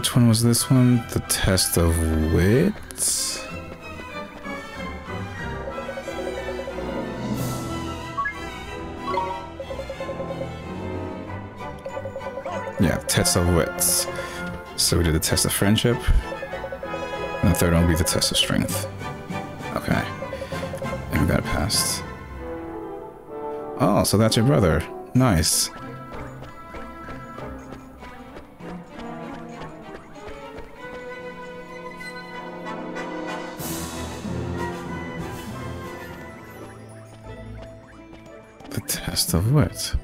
Which one was this one? The Test of Wits? Yeah, Test of Wits. So we did the Test of Friendship. And the third one will be the Test of Strength. Okay. And we got it passed. Oh, so that's your brother. Nice. The Test of Wits.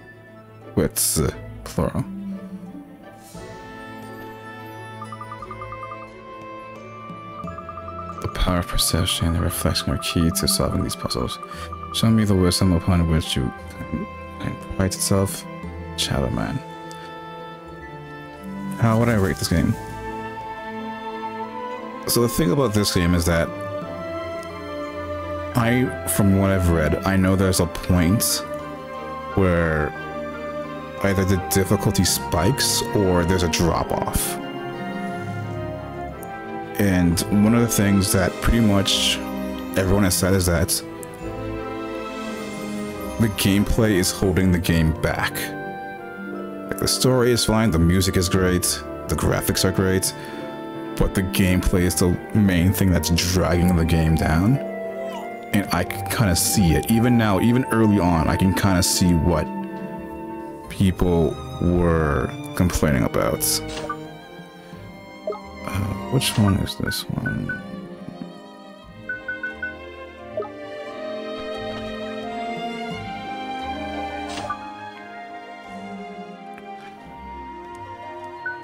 Wits, plural. The power of perception and reflection are key to solving these puzzles. Show me the wisdom upon which you pride itself, Shadow Man. How would I rate this game? So the thing about this game is that from what I've read, I know there's a point where either the difficulty spikes or there's a drop-off. And one of the things that pretty much everyone has said is that the gameplay is holding the game back. Like, the story is fine, the music is great, the graphics are great, but the gameplay is the main thing that's dragging the game down. And I can kind of see it. Even now, even early on, I can kind of see what people were complaining about. Which one is this one?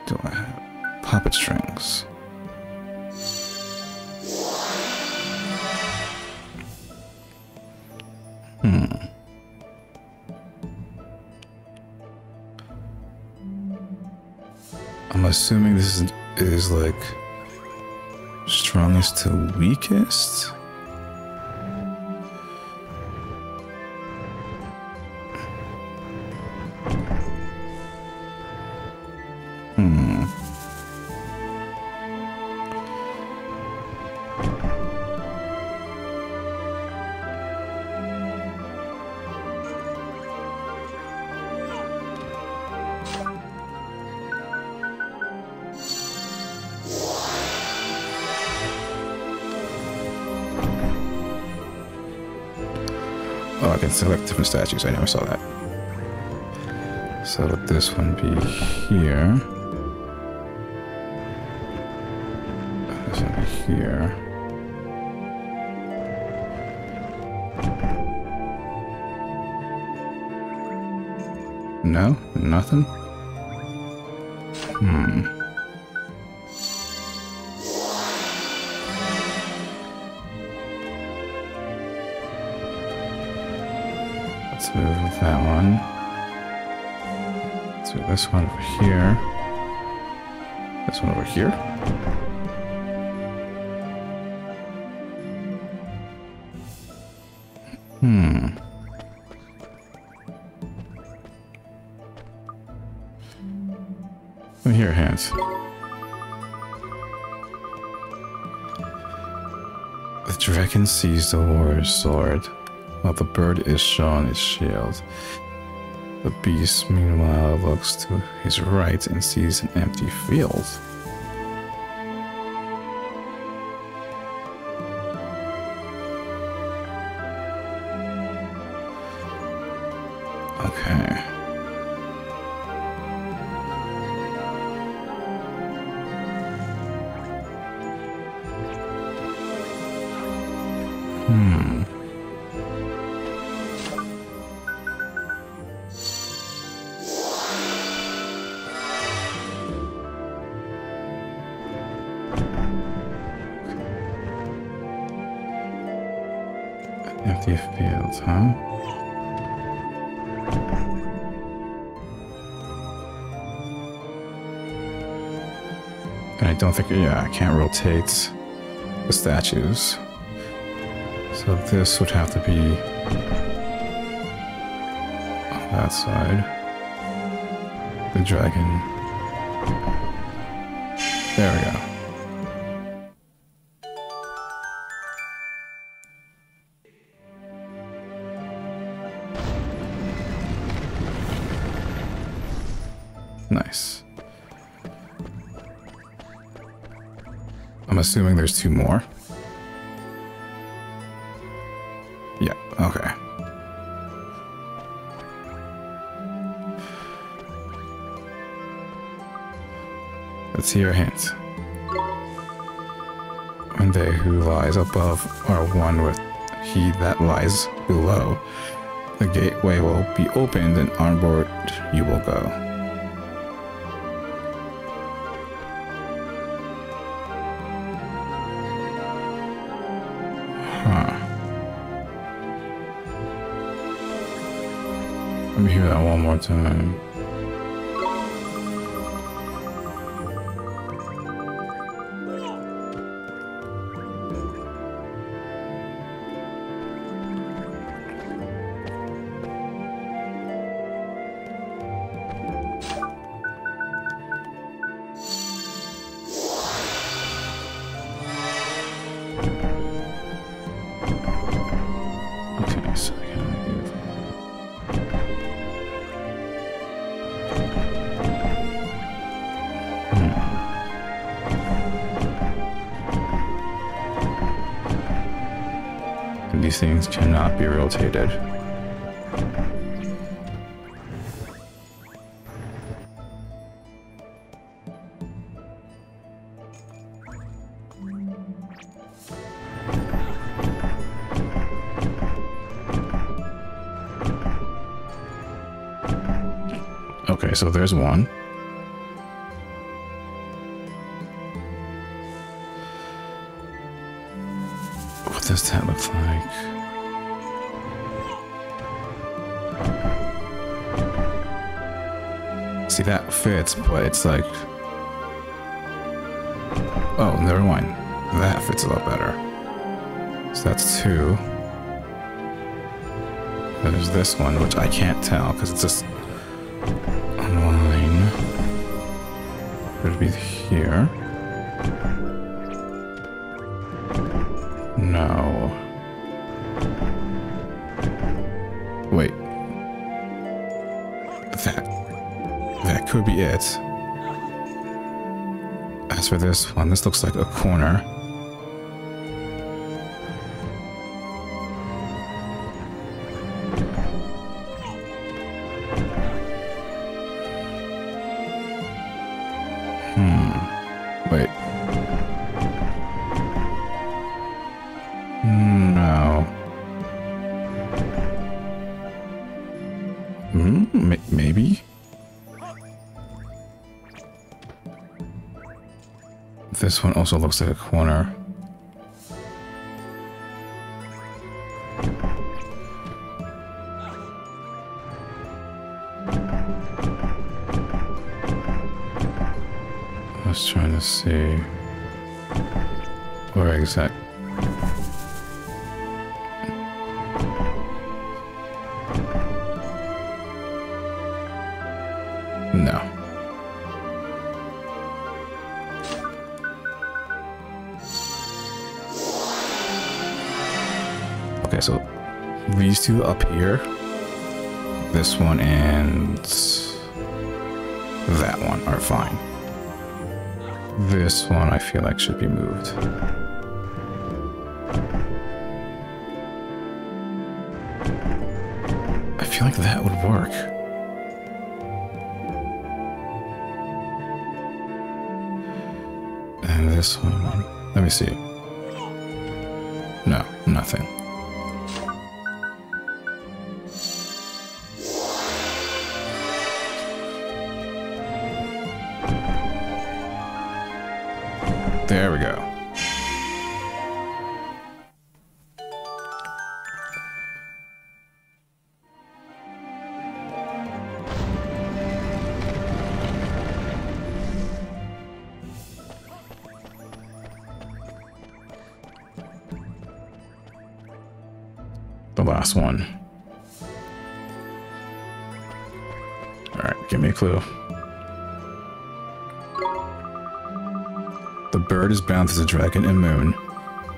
Do I have puppet strings? I'm assuming this is like strongest to weakest. Oh, I can select different statues. I never saw that. So let this one be here. This one be here. No? Nothing? Let's move with that one. Let's move this one over here. This one over here. Let me hear your hands. The dragon sees the warrior's sword, while the bird is shown his shield. The beast, meanwhile, looks to his right and sees an empty field. Okay. Empty fields, huh? And I don't think, yeah, I can't rotate the statues. So this would have to be on that side. The dragon. There we go. Nice. I'm assuming there's two more. Yeah, okay. Let's hear a hint. And they who lies above are one with he that lies below. The gateway will be opened and onward you will go. Let me hear that one more time. These things cannot be rotated. Okay, so there's one. What does that look like? See, that fits, but it's like... Oh, never mind. That fits a lot better. So that's two. There's this one, which I can't tell, because it's just... a line. It would be here. No. Wait. That could be it. As for this one, this looks like a corner. Maybe? This one also looks like a corner. I was trying to see where exactly. No. Okay, so these two up here, this one and that one are fine. This one I feel like should be moved. I feel like that would work. This one. Let me see. No, nothing. There we go. The last one. All right, give me a clue. The bird is bound to the dragon and moon,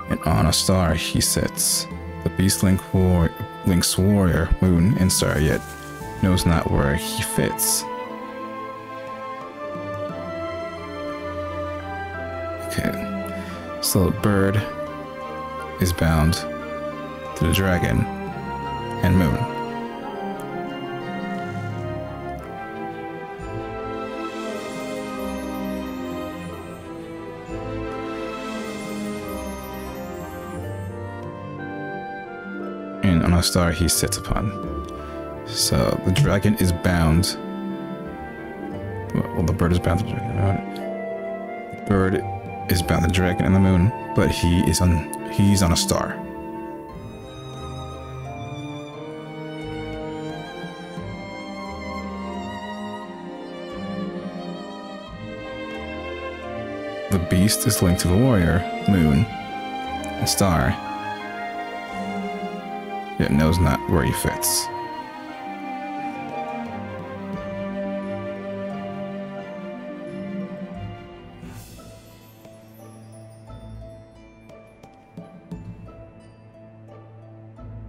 and on a star he sits. The beast links warrior, moon, and star, yet knows not where he fits. Okay. So the bird is bound to the dragon and moon. On a star he sits upon. So the dragon is bound. Well, the bird is bound to the dragon. The bird is bound to the dragon and the moon, but he's on a star. The beast is linked to the warrior, moon, and star. Yet knows not where he fits.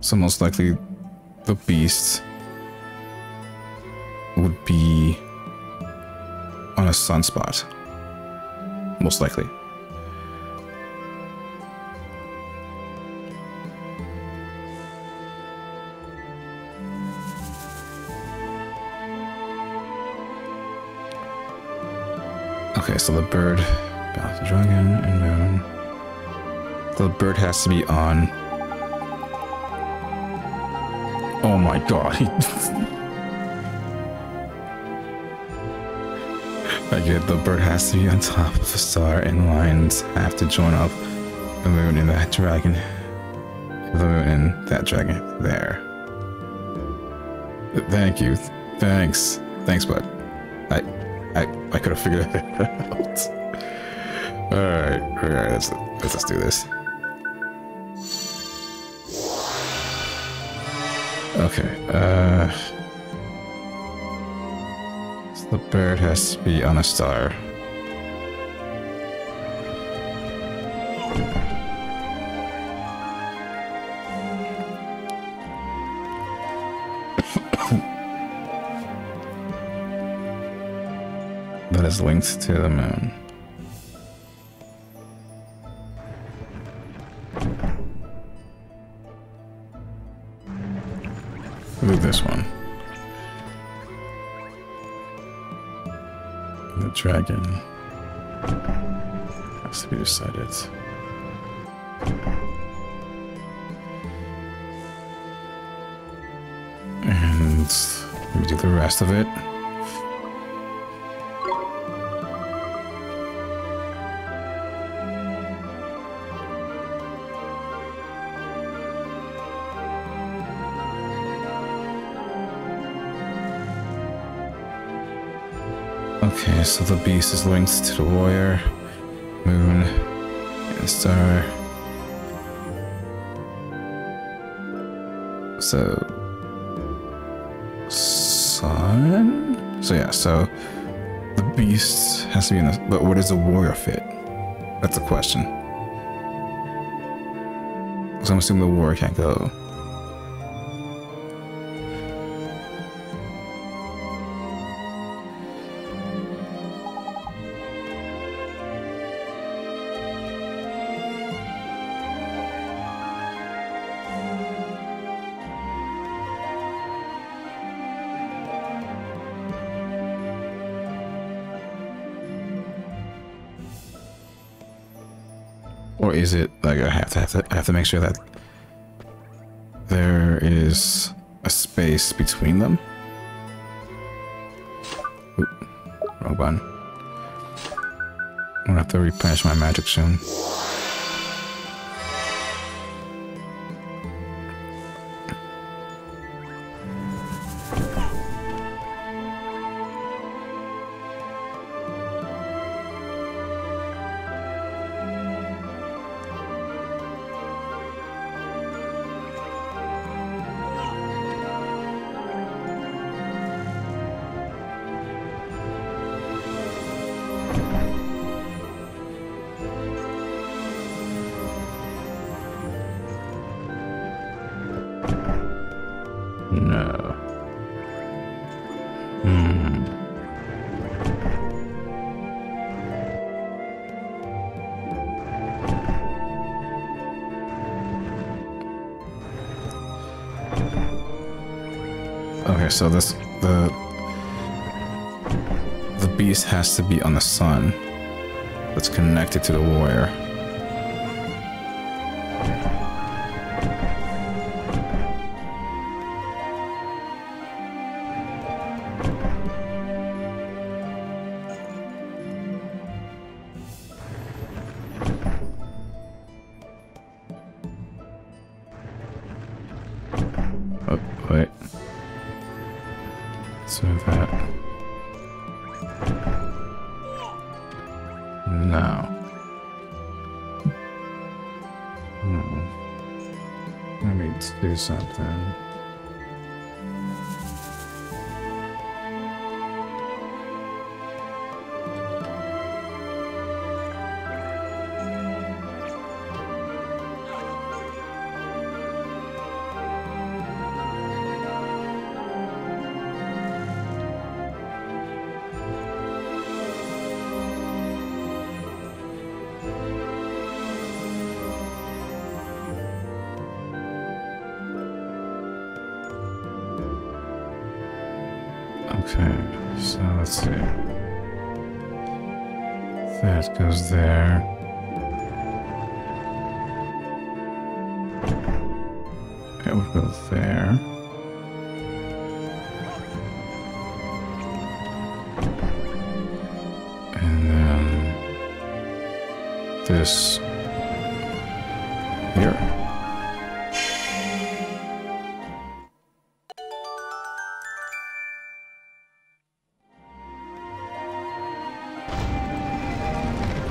So most likely the beast would be on a sunspot. Most likely. Okay, so the bird, bound to the dragon and moon. The bird has to be on. Oh my god! Okay, the bird has to be on top of the star, and lions have to join up the moon and that dragon. The moon and that dragon there. Thank you. Thanks. Thanks, bud. I could have figured it out. Alright, let's do this. Okay, so the bird has to be on a star. That is linked to the moon. Look at this one. The dragon has to be decided. And let me do the rest of it. Okay, so the beast is linked to the warrior, moon, and star. So... sun? So yeah, so... the beast has to be in this, but where does the warrior fit? That's the question. So I'm assuming the warrior can't go. Or is it like I have to make sure that there is a space between them? Oop, wrong button. I'm gonna have to replenish my magic soon. No. Okay, so this the beast has to be on the sun. That's connected to the warrior.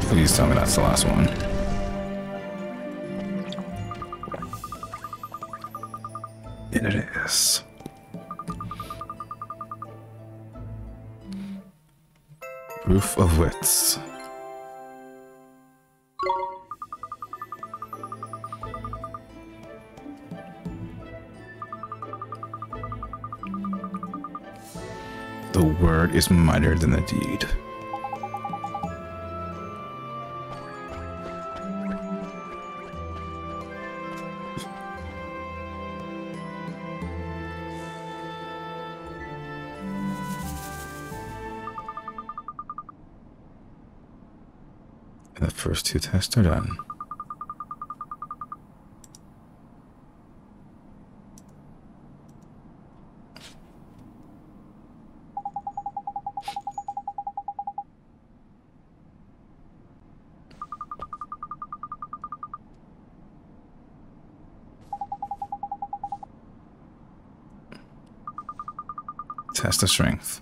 Please tell me that's the last one. And it is. Roof of Wits. The word is mightier than the deed. First two tests are done. Test the strength.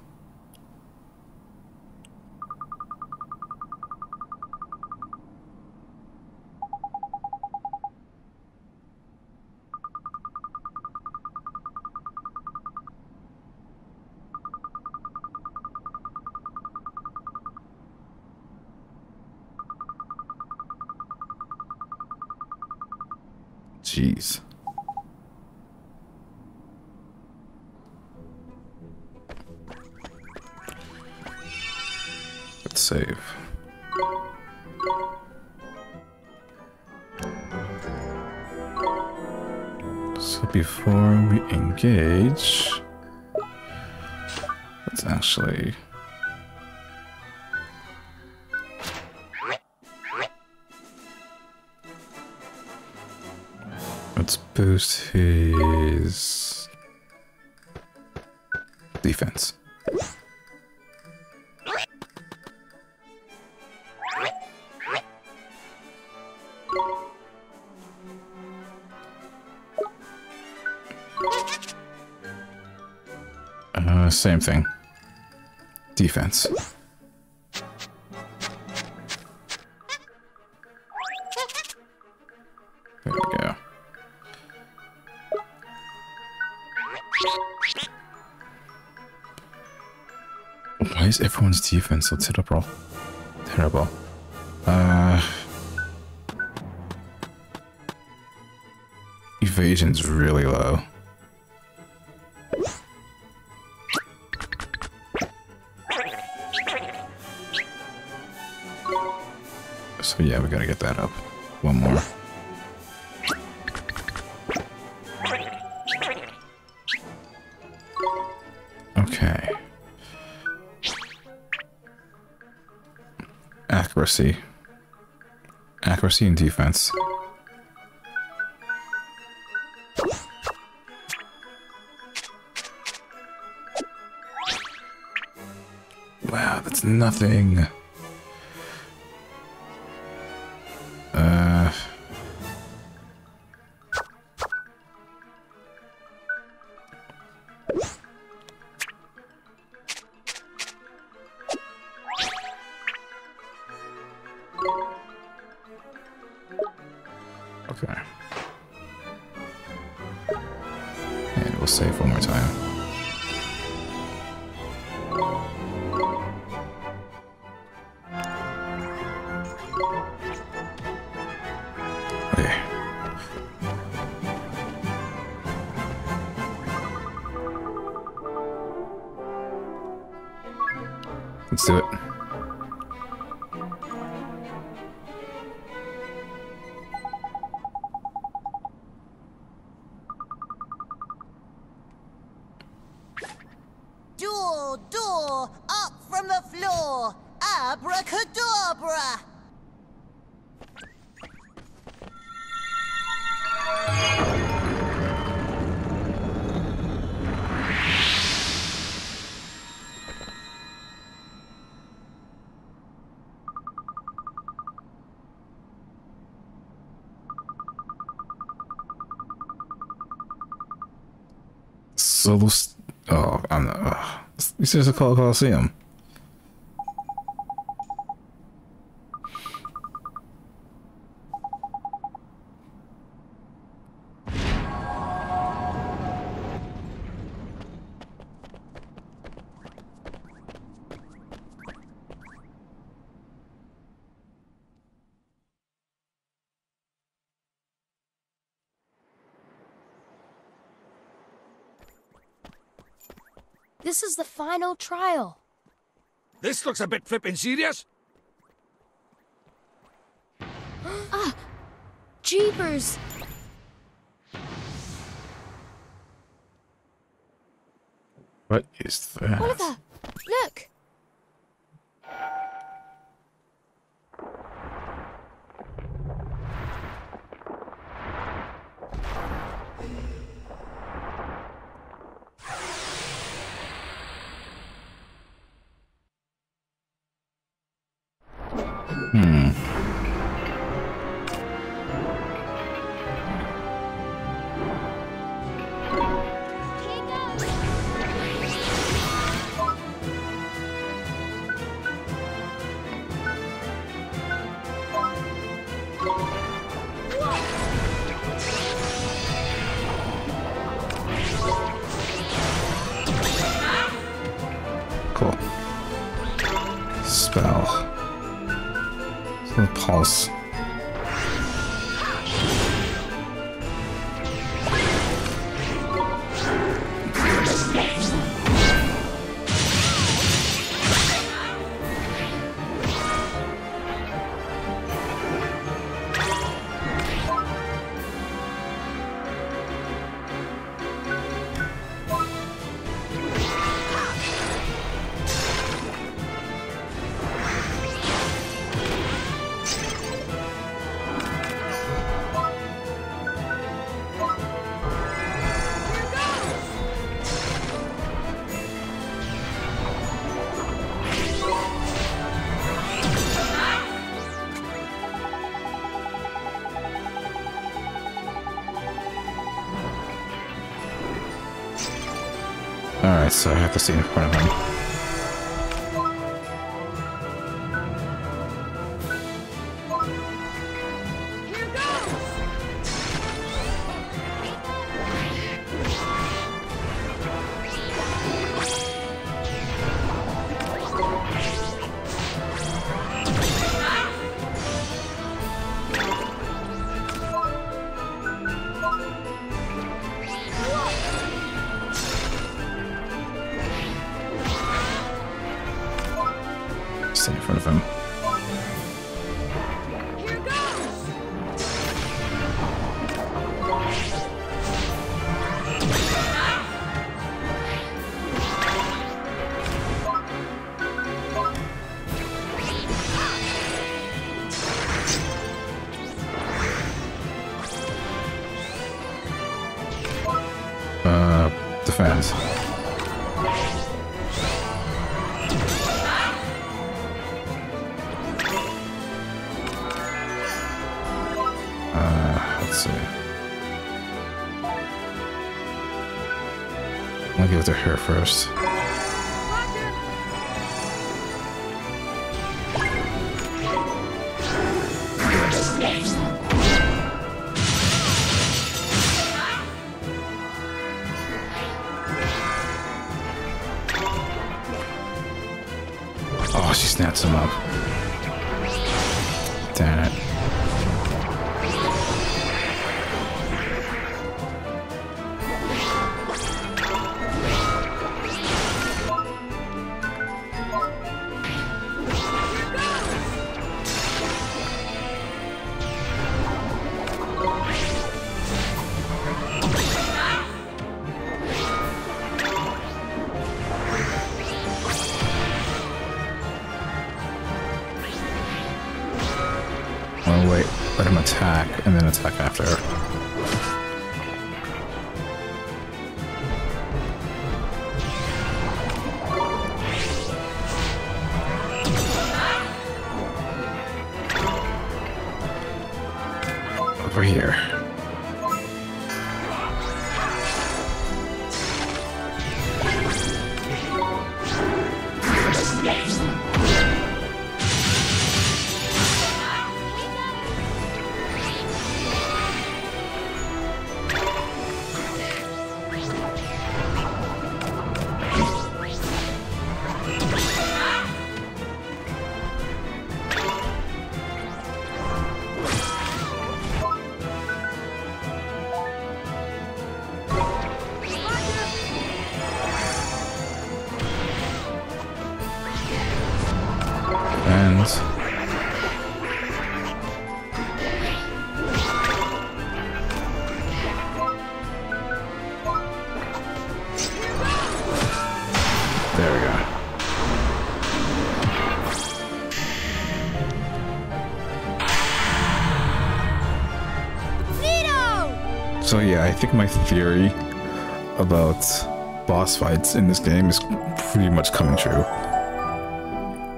Let's actually boost his defense. Same thing. Defense. There we go. Why is everyone's defense so terrible? Terrible. Evasion's really low. So yeah, we gotta get that up. One more. Okay. Accuracy. Accuracy and defense. Wow, that's nothing. Okay. And we'll save one more time. Okay. Let's do it. So those, oh, I'm not, this is a Colosseum. This is the final trial. This looks a bit flippin' serious. Ah! Jeepers! What is that? Oliver, look! Pulse. Alright, so I have to see in front of him. Here goes! defense. Let's see. I'll give it to her first. Snaps him up. Damn it. Attack and then attack after her. Over here. So yeah, I think my theory about boss fights in this game is pretty much coming true.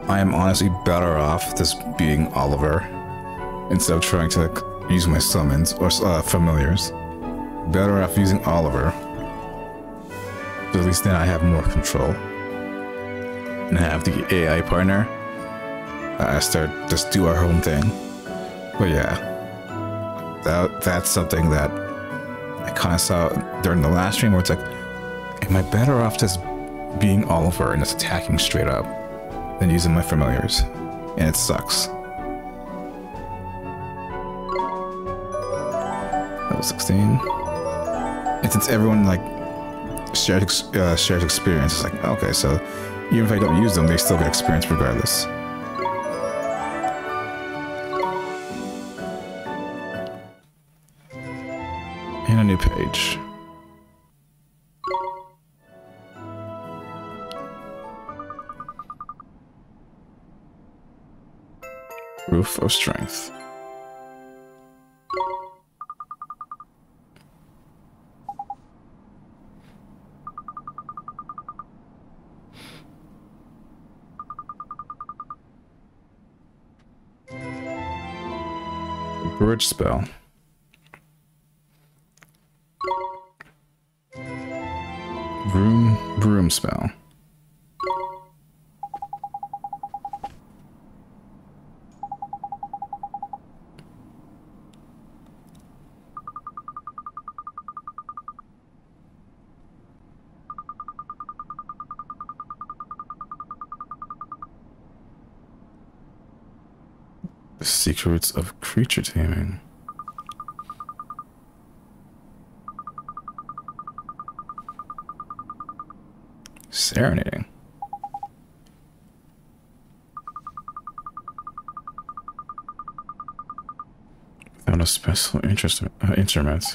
I am honestly better off just being Oliver instead of trying to use my summons or familiars. Better off using Oliver. But at least then I have more control. And I have the AI partner. Esther, just do our own thing. But yeah, that's something that I kind of saw during the last stream where it's like, am I better off just being Oliver and just attacking straight up than using my familiars? And it sucks. Level 16. And since everyone like shares experience, it's like, okay, so even if I don't use them, they still get experience regardless. A new page. Roof of Strength. The Bridge Spell. Broom spell. The Secrets of Creature Taming. Serenading. Without a special interest instruments.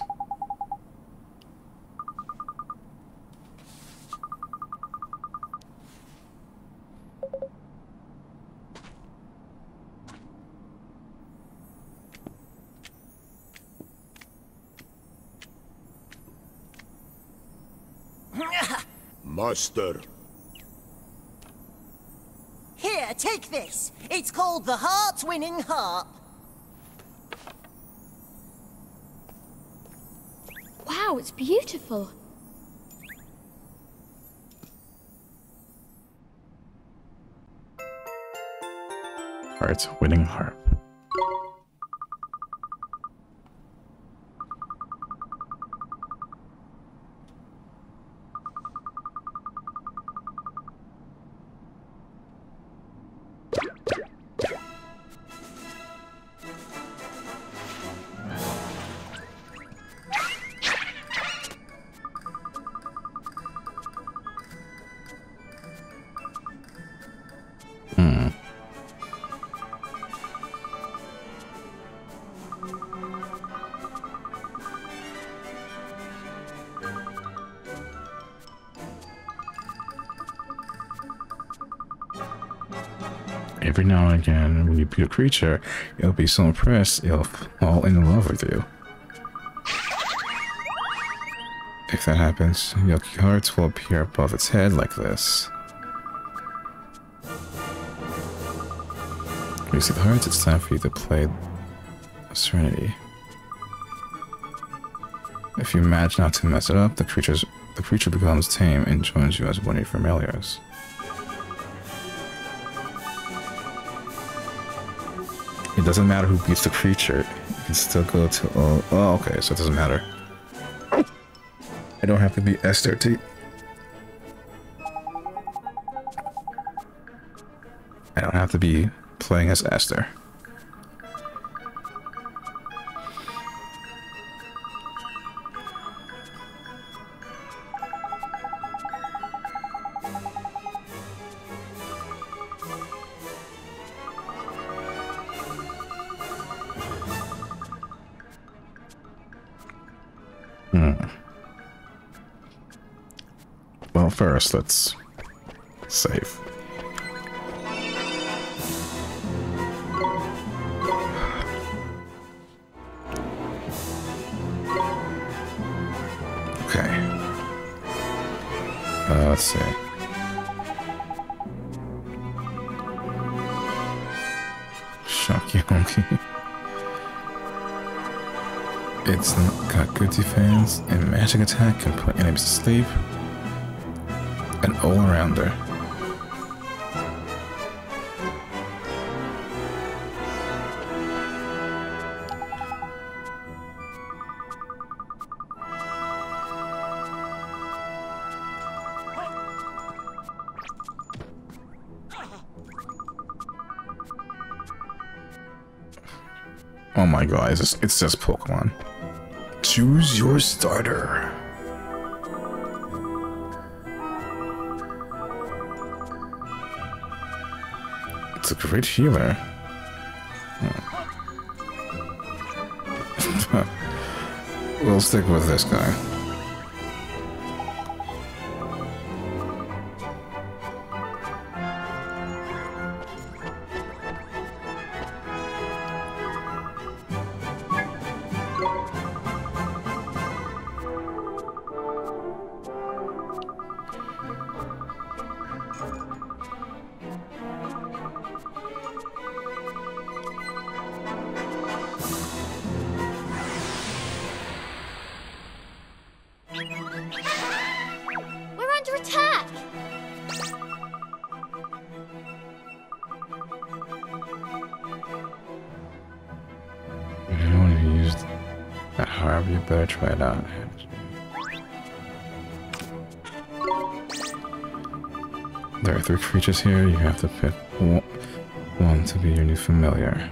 Master. Here, take this. It's called the Heart Winning Harp. Wow, it's beautiful. Heart Winning Harp. Every now and again, when you beat a creature, it'll be so impressed, it'll fall in love with you. If that happens, your cards will appear above its head like this. When you see the hearts, it's time for you to play Serenading. If you manage not to mess it up, the creature becomes tame and joins you as one of your familiars. It doesn't matter who beats the creature, you can still go to all... Oh, okay, so it doesn't matter. I don't have to be Esther to... I don't have to be playing as Esther. First, let's save. Okay. Let's see. Shocky honky. It's got good defense and magic attack can put enemies to sleep. An all-arounder. Oh my god, it's just Pokemon. Choose your starter. A great healer. Oh. We'll stick with this guy. However, you better try it out. There are three creatures here. You have to pick one to be your new familiar.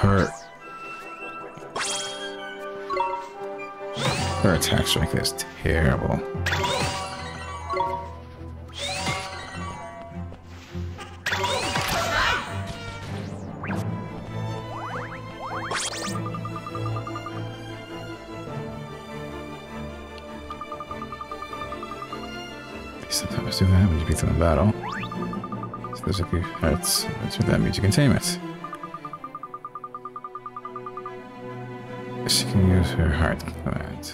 heart. Her attack strength is terrible. They sometimes do that when you beat them in battle. So there's a few hearts. That's what that means. You can tame it. She can use her heart command.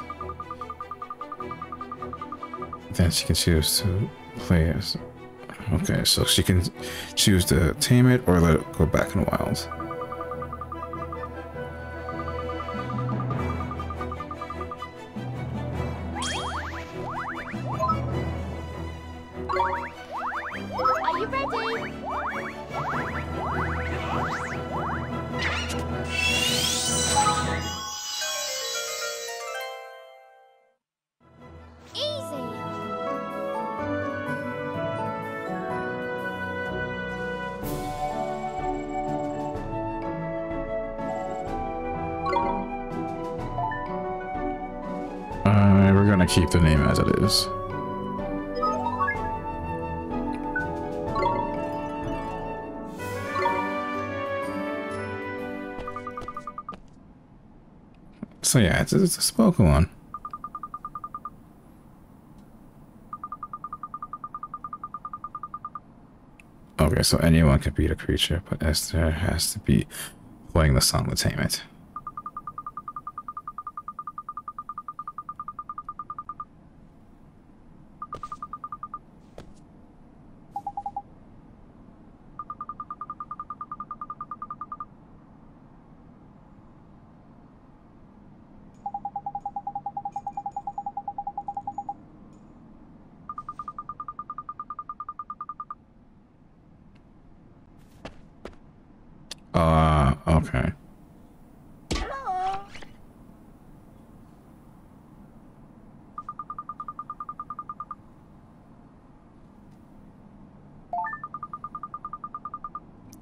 Then she can choose to play as... Okay, so she can choose to tame it or let it go back in the wild. Keep the name as it is. So yeah, it's a Pokemon. Okay, so anyone can beat a creature, but Esther has to be playing the song to tame it. Okay. Hello.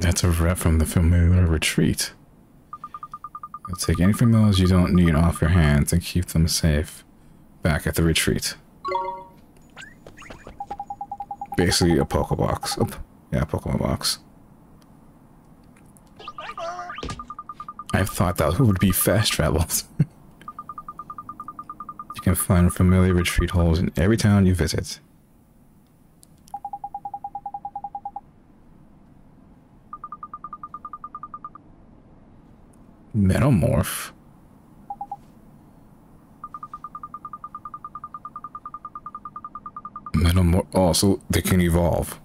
That's a rep from the familiar retreat. You'll take any familiars you don't need off your hands and keep them safe back at the retreat. Basically a Pokebox. Oh, yeah, a Pokemon box. I thought that would be fast travels. You can find familiar retreat holes in every town you visit. Metamorph. Metamorph. Oh, so they can evolve.